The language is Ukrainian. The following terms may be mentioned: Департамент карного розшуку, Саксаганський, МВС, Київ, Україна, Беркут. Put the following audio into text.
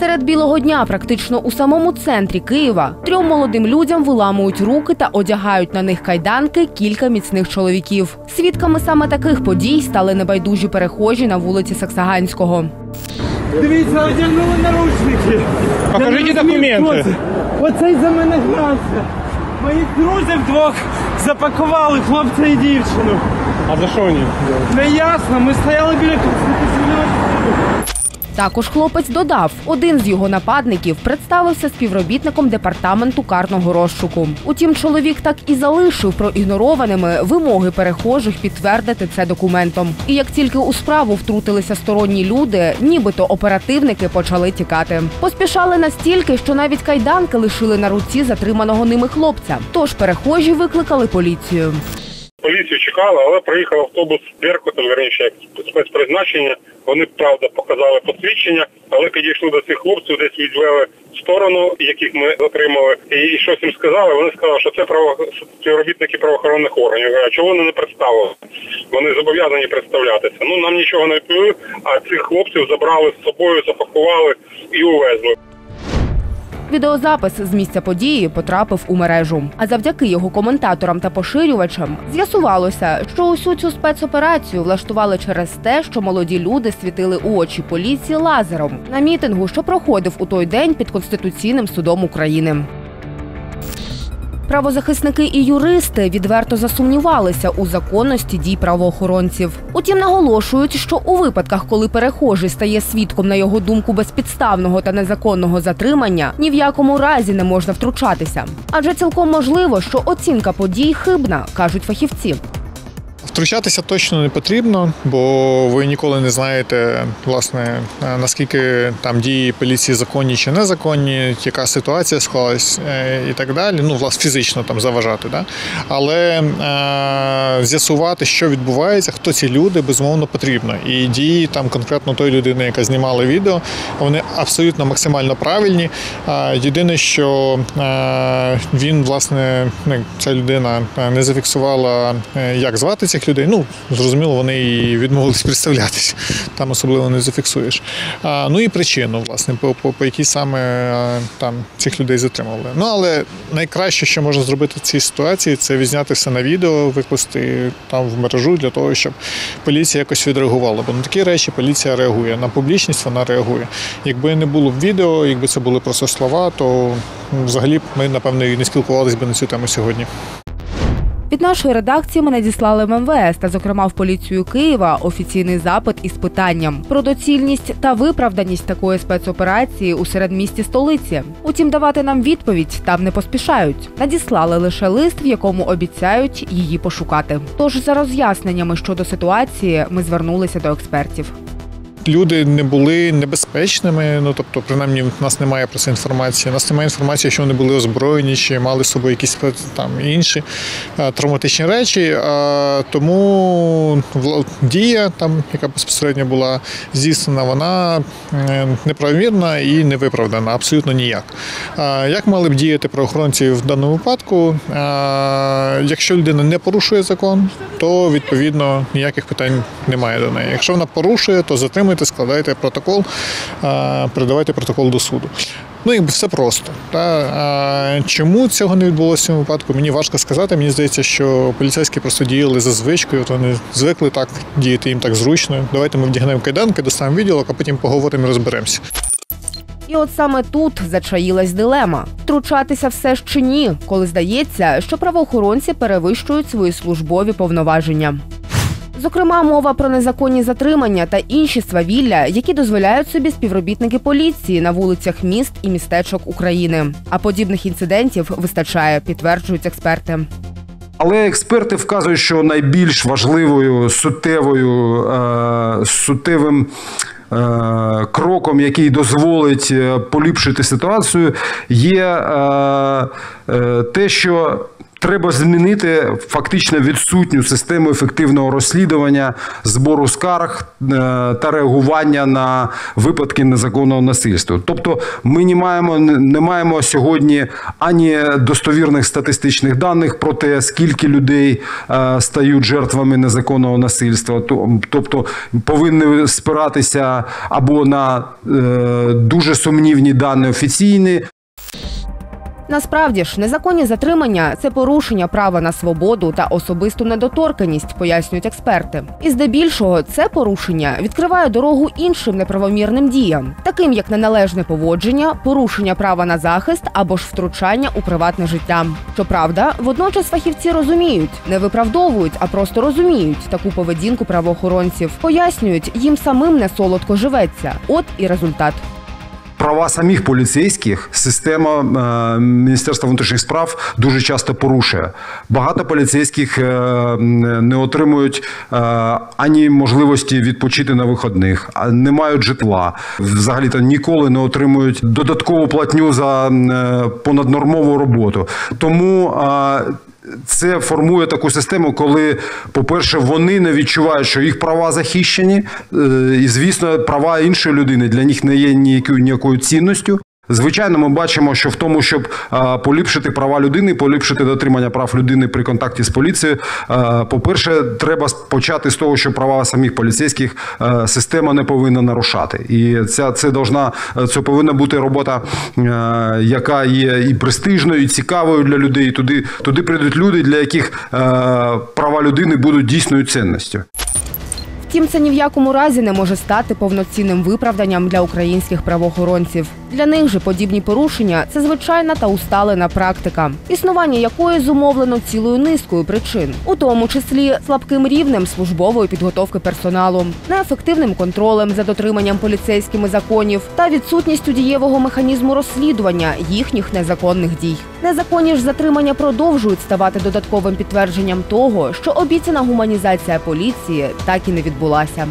Серед білого дня, практично у самому центрі Києва, трьом молодим людям виламують руки та одягають на них кайданки кілька міцних чоловіків. Свідками саме таких подій стали небайдужі перехожі на вулиці Саксаганського. Дивіться, одягнули наручники. Покажіть документи. Оцей за мене гнався. Моїх друзів двох запакували, хлопця і дівчину. А за що вони? Не ясно, ми стояли біля Конституційного. Також хлопець додав, один з його нападників представився співробітником департаменту карного розшуку. Утім, чоловік так і залишив проігнорованими вимоги перехожих підтвердити це документом. І як тільки у справу втрутилися сторонні люди, нібито оперативники почали тікати. Поспішали настільки, що навіть кайданки лишили на руці затриманого ними хлопця. Тож перехожі викликали поліцію. Поліцію чекали, але приїхав автобус Беркута, верніше, спецпризначення. Вони, правда, показали посвідчення, але підійшли до цих хлопців, десь відвели в сторону, яких ми затримали, і щось їм сказали. Вони сказали, що це співробітники правоохоронних органів. А чого вони не представили? Вони зобов'язані представлятися. Ну, нам нічого не відповіли, а цих хлопців забрали з собою, запакували і увезли. Відеозапис з місця події потрапив у мережу. А завдяки його коментаторам та поширювачам з'ясувалося, що усю цю спецоперацію влаштували через те, що молоді люди світили у очі поліції лазером на мітингу, що проходив у той день під Конституційним судом України. Правозахисники і юристи відверто засумнівалися у законності дій правоохоронців. Утім, наголошують, що у випадках, коли перехожий стає свідком, на його думку, безпідставного та незаконного затримання, ні в якому разі не можна втручатися. Адже цілком можливо, що оцінка подій хибна, кажуть фахівці. Втручатися точно не потрібно, бо ви ніколи не знаєте, власне, наскільки там дії поліції законні чи незаконні, яка ситуація склалась і так далі. Ну, власне, фізично там заважати, да? Але з'ясувати, що відбувається, хто ці люди, безумовно, потрібно. І дії там конкретно тої людини, яка знімала відео, вони абсолютно максимально правильні. Єдине, що він, власне, ця людина не зафіксувала, як звати цих людей, ну, зрозуміло, вони і відмовились представлятися, там особливо не зафіксуєш. Ну і причину, власне, по якій саме там цих людей затримали. Ну, але найкраще, що можна зробити в цій ситуації, це відзняти все на відео, викласти там в мережу для того, щоб поліція якось відреагувала. Бо на такі речі поліція реагує, на публічність вона реагує. Якби не було б відео, якби це були просто слова, то взагалі б ми, напевно, і не спілкувалися б на цю тему сьогодні. Від нашої редакції ми надіслали в МВС та, зокрема, в поліцію Києва офіційний запит із питанням про доцільність та виправданість такої спецоперації у середмісті столиці. Утім, давати нам відповідь там не поспішають. Надіслали лише лист, в якому обіцяють її пошукати. Тож за роз'ясненнями щодо ситуації ми звернулися до експертів. Люди не були небезпечними, ну, тобто, принаймні, в нас немає про це інформації. У нас немає інформації, що вони були озброєні чи мали з собою якісь там інші травматичні речі. Тому дія, там, яка безпосередньо була здійснена, вона неправомірна і невиправдана, абсолютно ніяк. Як мали б діяти правоохоронці в даному випадку? Якщо людина не порушує закон, то, відповідно, ніяких питань немає до неї. Якщо вона порушує, то затримує, складайте протокол, передавайте протокол до суду. Ну, якби все просто. Чому цього не відбулося в цьому випадку, мені важко сказати. Мені здається, що поліцейські просто діяли за звичкою, от вони звикли так діяти, їм так зручно. Давайте ми вдягнемо кайданки, доставимо відділок, а потім поговоримо і розберемося. І от саме тут зачаїлась дилема – втручатися все ж чи ні, коли здається, що правоохоронці перевищують свої службові повноваження. Зокрема, мова про незаконні затримання та інші свавілля, які дозволяють собі співробітники поліції на вулицях міст і містечок України. А подібних інцидентів вистачає, підтверджують експерти. Але експерти вказують, що найбільш важливою суттєвим кроком, який дозволить поліпшити ситуацію, є те, що Треба змінити фактично відсутню систему ефективного розслідування, збору скарг та реагування на випадки незаконного насильства. Тобто ми не маємо сьогодні ані достовірних статистичних даних про те, скільки людей стають жертвами незаконного насильства. Тобто повинні спиратися або на дуже сумнівні дані офіційні. Насправді ж, незаконні затримання – це порушення права на свободу та особисту недоторканність, пояснюють експерти. І здебільшого це порушення відкриває дорогу іншим неправомірним діям, таким як неналежне поводження, порушення права на захист або ж втручання у приватне життя. Щоправда, водночас фахівці розуміють, не виправдовують, а просто розуміють таку поведінку правоохоронців. Пояснюють, їм самим не солодко живеться. От і результат. Права самих поліцейських система Міністерства внутрішніх справ дуже часто порушує. Багато поліцейських не отримують ані можливості відпочити на вихідних, не мають житла. Взагалі-то ніколи не отримують додаткову платню за понаднормову роботу. Тому це формує таку систему, коли, по-перше, вони не відчувають, що їх права захищені, і, звісно, права іншої людини для них не є ніякою цінністю. Звичайно, ми бачимо, що в тому, щоб поліпшити права людини, поліпшити дотримання прав людини при контакті з поліцією, по-перше, треба почати з того, що права самих поліцейських система не повинна нарушати. І це повинна бути робота, яка є і престижною, і цікавою для людей. Туди прийдуть люди, для яких права людини будуть дійсною цінністю. Втім, це ні в якому разі не може стати повноцінним виправданням для українських правоохоронців. Для них же подібні порушення – це звичайна та усталена практика, існування якої зумовлено цілою низкою причин, у тому числі слабким рівнем службової підготовки персоналу, неефективним контролем за дотриманням поліцейськими законів та відсутністю дієвого механізму розслідування їхніх незаконних дій. Незаконні ж затримання продовжують ставати додатковим підтвердженням того, що обіцяна гуманізація поліції так і не відбулася.